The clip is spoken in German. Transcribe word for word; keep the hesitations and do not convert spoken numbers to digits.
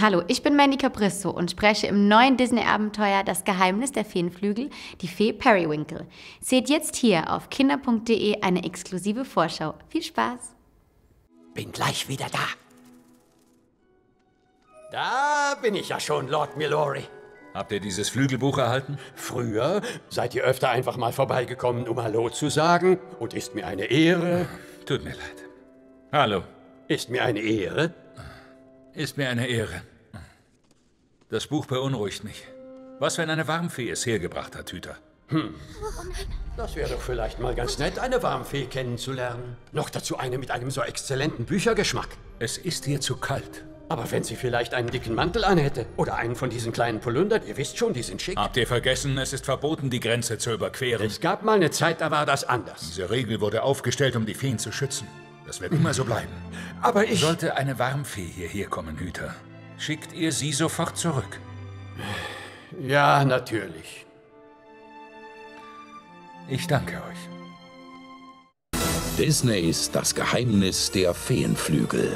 Hallo, ich bin Mandy Capristo und spreche im neuen Disney-Abenteuer Das Geheimnis der Feenflügel, die Fee Periwinkle. Seht jetzt hier auf kinder punkt de eine exklusive Vorschau. Viel Spaß! Bin gleich wieder da. Da bin ich ja schon, Lord Milori. Habt ihr dieses Flügelbuch erhalten? Früher seid ihr öfter einfach mal vorbeigekommen, um Hallo zu sagen. Und ist mir eine Ehre. Tut mir leid. Hallo. Ist mir eine Ehre. Ist mir eine Ehre. Das Buch beunruhigt mich. Was, wenn eine Warmfee es hergebracht hat, Hüter? Hm. Das wäre doch vielleicht mal ganz nett, eine Warmfee kennenzulernen. Noch dazu eine mit einem so exzellenten Büchergeschmack. Es ist hier zu kalt. Aber wenn sie vielleicht einen dicken Mantel anhätte oder einen von diesen kleinen Polundern, ihr wisst schon, die sind schick. Habt ihr vergessen, es ist verboten, die Grenze zu überqueren? Es gab mal eine Zeit, da war das anders. Diese Regel wurde aufgestellt, um die Feen zu schützen. Das wird immer so bleiben. Aber ich... Sollte eine Warmfee hierher kommen, Hüter, schickt ihr sie sofort zurück. Ja, natürlich. Ich danke euch. Disneys Das Geheimnis der Feenflügel.